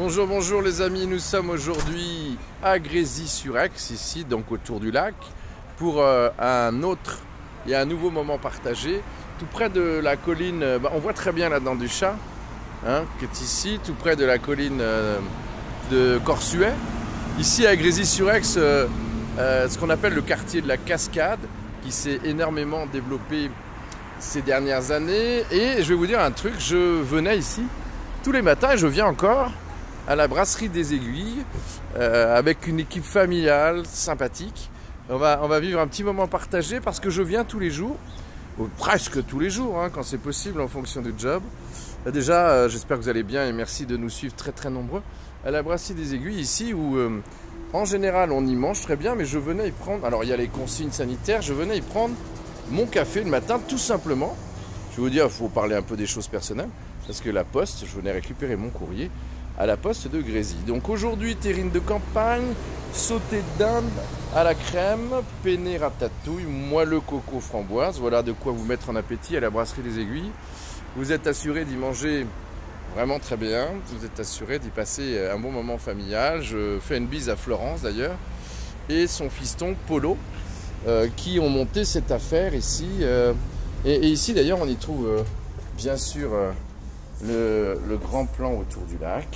Bonjour, bonjour les amis, nous sommes aujourd'hui à Grésy-sur-Aix, ici donc autour du lac, pour un autre et un nouveau moment partagé, tout près de la colline, on voit très bien la dent du chat, hein, qui est ici, tout près de la colline de Corsuet. Ici à Grésy-sur-Aix, ce qu'on appelle le quartier de la Cascade, qui s'est énormément développé ces dernières années. Et je vais vous dire un truc, je venais ici tous les matins, et je viens encore à la Brasserie des Aiguilles, avec une équipe familiale, sympathique. On va vivre un petit moment partagé parce que je viens tous les jours, ou presque tous les jours, hein, quand c'est possible en fonction du job. Déjà, j'espère que vous allez bien et merci de nous suivre très très nombreux à la Brasserie des Aiguilles, ici où, en général, on y mange très bien, mais je venais y prendre... Alors, il y a les consignes sanitaires, je venais y prendre mon café le matin, tout simplement. Je vais vous dire, il faut parler un peu des choses personnelles, parce que la poste, je venais récupérer mon courrier à la poste de Grésy. Donc aujourd'hui, terrine de campagne, sauté d'Inde à la crème, penne ratatouille, moelleux coco framboise. Voilà de quoi vous mettre en appétit à la Brasserie des Aiguilles. Vous êtes assuré d'y manger vraiment très bien. Vous êtes assuré d'y passer un bon moment familial. Je fais une bise à Florence d'ailleurs et son fiston Polo qui ont monté cette affaire ici. Et ici d'ailleurs, on y trouve bien sûr... Le grand plan autour du lac.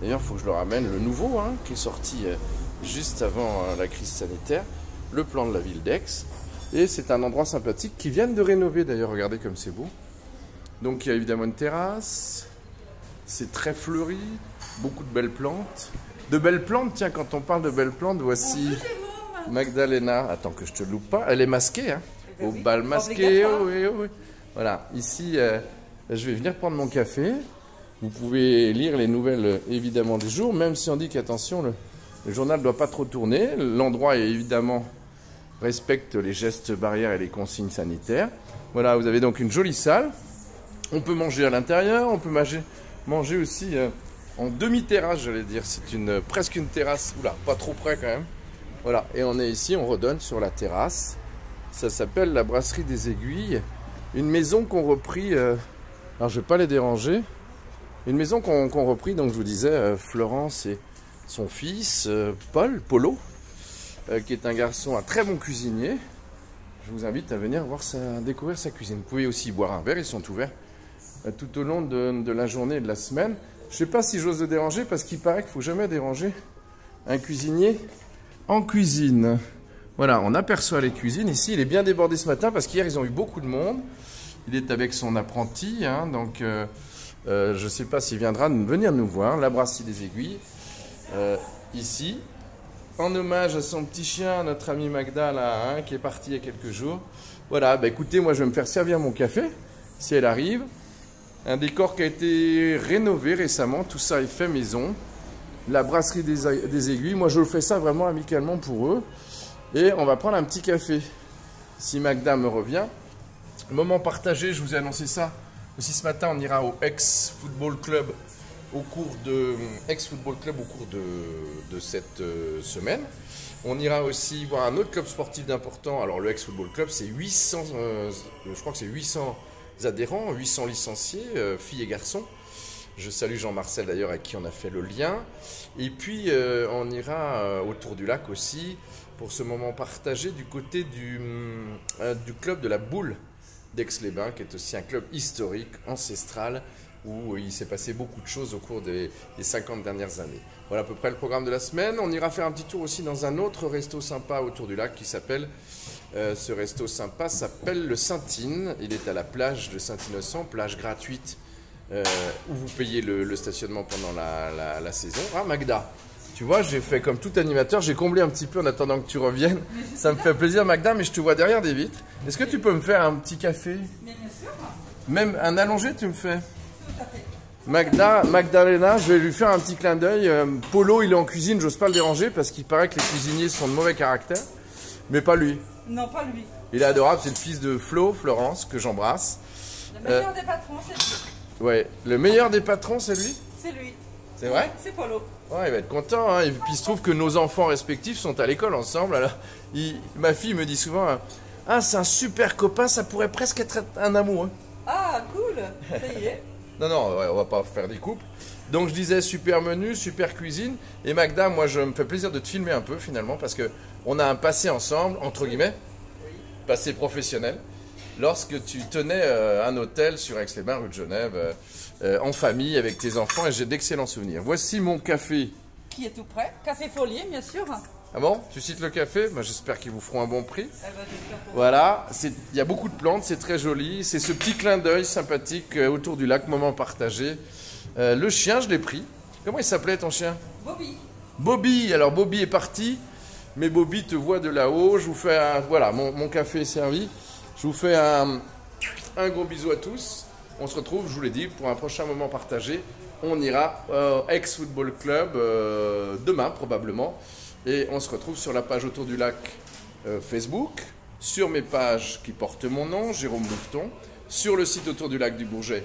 D'ailleurs, il faut que je leur amène le nouveau, hein, qui est sorti juste avant la crise sanitaire, le plan de la ville d'Aix. Et c'est un endroit sympathique qu'ils viennent de rénover, d'ailleurs, regardez comme c'est beau. Donc il y a évidemment une terrasse, c'est très fleuri, beaucoup de belles plantes. De belles plantes, tiens, quand on parle de belles plantes, voici Magdalena. Attends que je te loupe pas, elle est masquée, hein, au bal masqué. Oh, oui, oui. Voilà, ici... je vais venir prendre mon café. Vous pouvez lire les nouvelles, évidemment, du jour, même si on dit qu'attention, le journal ne doit pas trop tourner. L'endroit, évidemment, respecte les gestes barrières et les consignes sanitaires. Voilà, vous avez donc une jolie salle. On peut manger à l'intérieur, on peut manger aussi en demi-terrasse, j'allais dire. C'est presque une terrasse. Oula, pas trop près quand même. Voilà, et on est ici, on redonne sur la terrasse. Ça s'appelle la Brasserie des Aiguilles. Une maison qu'on reprit... Alors, je ne vais pas les déranger. Une maison qu'on reprit, donc je vous disais, Florence et son fils, Polo, qui est un garçon, un très bon cuisinier. Je vous invite à venir découvrir sa cuisine. Vous pouvez aussi boire un verre, ils sont ouverts tout au long de la journée et de la semaine. Je ne sais pas si j'ose le déranger, parce qu'il paraît qu'il ne faut jamais déranger un cuisinier en cuisine. Voilà, on aperçoit les cuisines. Ici, il est bien débordé ce matin, parce qu'hier, ils ont eu beaucoup de monde. Il est avec son apprenti, hein, donc je ne sais pas s'il viendra venir nous voir, la Brasserie des Aiguilles, ici, en hommage à son petit chien, notre ami Magda, là, hein, qui est parti il y a quelques jours. Voilà, bah, écoutez, moi je vais me faire servir mon café, si elle arrive. Un décor qui a été rénové récemment, tout ça est fait maison. La Brasserie des Aiguilles, moi je fais ça vraiment amicalement pour eux. Et on va prendre un petit café, si Magda me revient. Moment partagé, je vous ai annoncé ça aussi ce matin, on ira au Aix Football Club au cours de cette semaine. On ira aussi voir un autre club sportif d'important. Alors le Aix Football Club, c'est 800, je crois que c'est 800 adhérents, 800 licenciés, filles et garçons. Je salue Jean-Marcel d'ailleurs, à qui on a fait le lien. Et puis on ira autour du lac aussi pour ce moment partagé du côté du club de la boule d'Aix-les-Bains, qui est aussi un club historique, ancestral, où il s'est passé beaucoup de choses au cours des 50 dernières années. Voilà à peu près le programme de la semaine. On ira faire un petit tour aussi dans un autre resto sympa autour du lac qui s'appelle, ce resto sympa s'appelle le Saint-In. Il est à la plage de Saint-Innocent, plage gratuite où vous payez le stationnement pendant la saison. Ah Magda, tu vois, j'ai fait comme tout animateur, j'ai comblé un petit peu en attendant que tu reviennes. Ça me fait plaisir, Magda, mais je te vois derrière des vitres. Est-ce que tu peux me faire un petit café? Mais bien sûr. Même un allongé, tu me fais? Tout à fait. Magdalena, je vais lui faire un petit clin d'œil. Polo, il est en cuisine, j'ose pas le déranger parce qu'il paraît que les cuisiniers sont de mauvais caractère. Mais pas lui. Non, pas lui. Il est adorable, c'est le fils de Florence, que j'embrasse. Le meilleur des patrons, c'est lui. Ouais, le meilleur des patrons, c'est lui? C'est lui. C'est vrai? C'est Polo. Ouais, il va être content, hein. Et puis il se trouve que nos enfants respectifs sont à l'école ensemble. Alors, ma fille me dit souvent, ah, c'est un super copain, ça pourrait presque être un amoureux. Ah, cool, ça y est. Non, non, on va pas faire des couples. Donc je disais super menu, super cuisine. Et Magda, moi je me fais plaisir de te filmer un peu finalement parce qu'on a un passé ensemble, entre guillemets, passé professionnel, lorsque tu tenais un hôtel sur Aix-les-Bains, rue de Genève, en famille, avec tes enfants, et j'ai d'excellents souvenirs. Voici mon café. Qui est tout prêt. Café Folier, bien sûr. Ah bon? Tu cites le café? Bah, j'espère qu'ils vous feront un bon prix. Ah bah, voilà, il y a beaucoup de plantes, c'est très joli. C'est ce petit clin d'œil sympathique autour du lac, moment partagé. Le chien, je l'ai pris. Comment il s'appelait ton chien? Bobby. Bobby, alors Bobby est parti, mais Bobby te voit de là-haut. Je vous fais un... Voilà, mon café est servi. Je vous fais un gros bisou à tous. On se retrouve, je vous l'ai dit, pour un prochain moment partagé. On ira au Aix Football Club demain probablement. Et on se retrouve sur la page Autour du Lac Facebook, sur mes pages qui portent mon nom, Jérôme Louveton, sur le site autourdulacdubourget.fr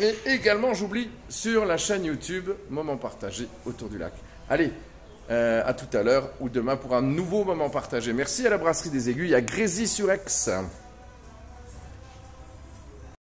et également, j'oublie, sur la chaîne YouTube Moment Partagé Autour du Lac. Allez, à tout à l'heure ou demain pour un nouveau moment partagé. Merci à la Brasserie des Aiguilles à Grésy-sur-Aix.